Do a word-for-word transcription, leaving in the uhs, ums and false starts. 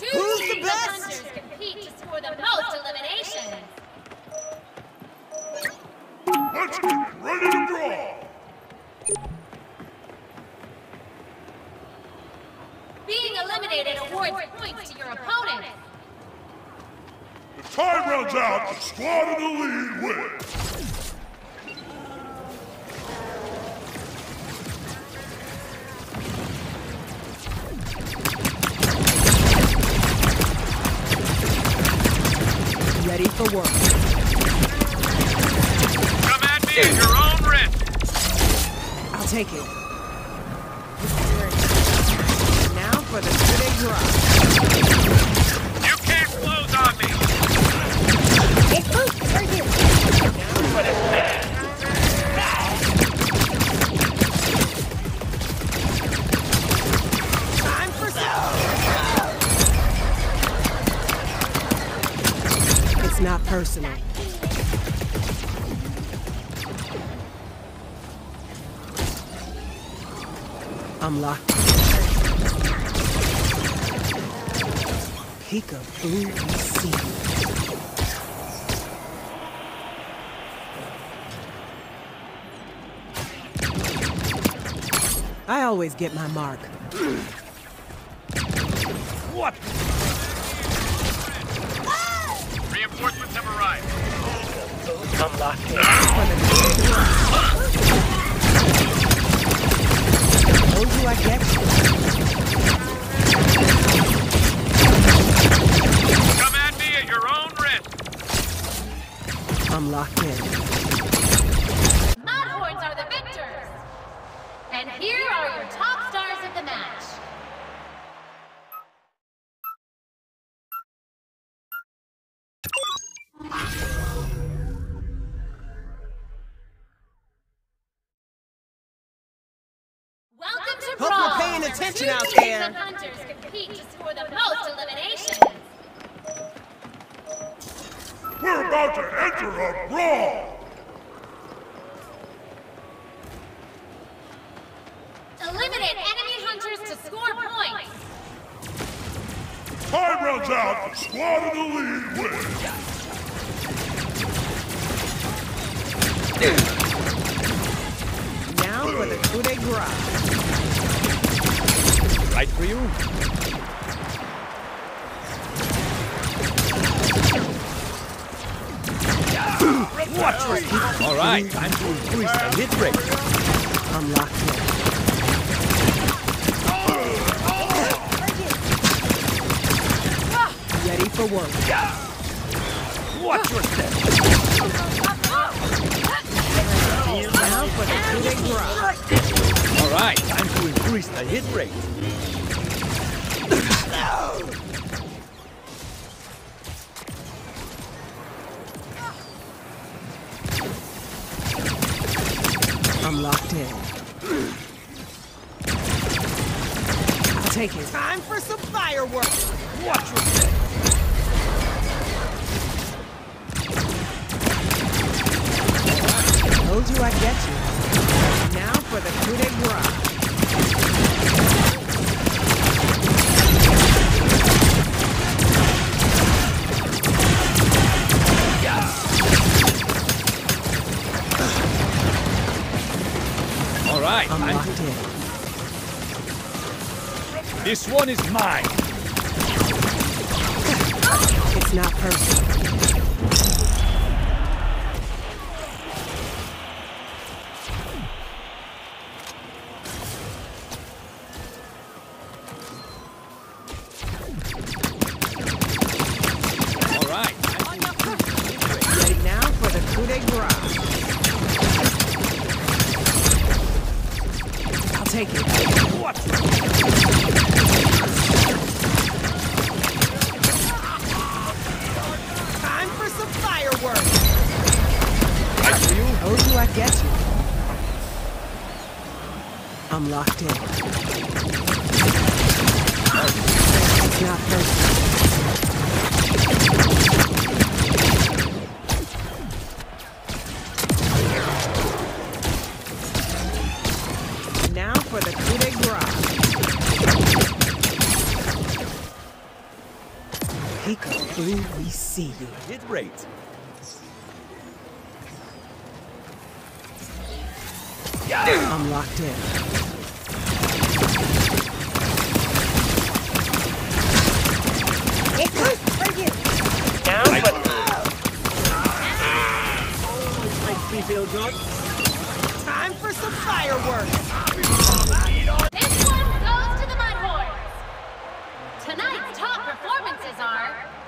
Two Who's the best? Hunters compete to score the most eliminations. Let's get ready to draw. Being eliminated awards points to your opponent. The time runs out. The squad in the lead wins. Ready for work. Come at me at your own risk. I'll take it. Now for the big drop. You can't close on me. It's loose for you. Now for the big. Time for some. It's not personal. I'm locked. Peek-a-boo and see you. I always get my mark. What? Reinforcements have arrived. I'm locked in. Told you I get you. Come at me at your own risk. I'm locked in. Mudhorns are the victors. And here are your top stars of the match. Hope you're paying attention out there. The hunters compete to score the most eliminations. We're about to enter a brawl. Eliminate enemy hunters to score points. Time runs out. The squad in the lead wins. Now for the coup de grace. Right for you. Watch us. All right, time to increase the hit rate. I'm locked in. Ready for work. Watch your step. Now for the big rock. All right, time to increase the hit rate. No. I'm locked in. I'll take it. Time for some fireworks. Watch your step. I told you I'd get you. For the coup de grace. Yeah. All right, I'm I'm locked in. This one is mine. It's not personal. Take it. What? Time for some fireworks. Right for you. Oh, do I get you? I'm locked in. It's not personal. Now for the coup de grace. We see your hit rate. Yeah. I'm locked in. It hurts for you. Down, I but... Always makes me feel good. Time for some fireworks. This one goes to the Mudhorns. Tonight's top performances are...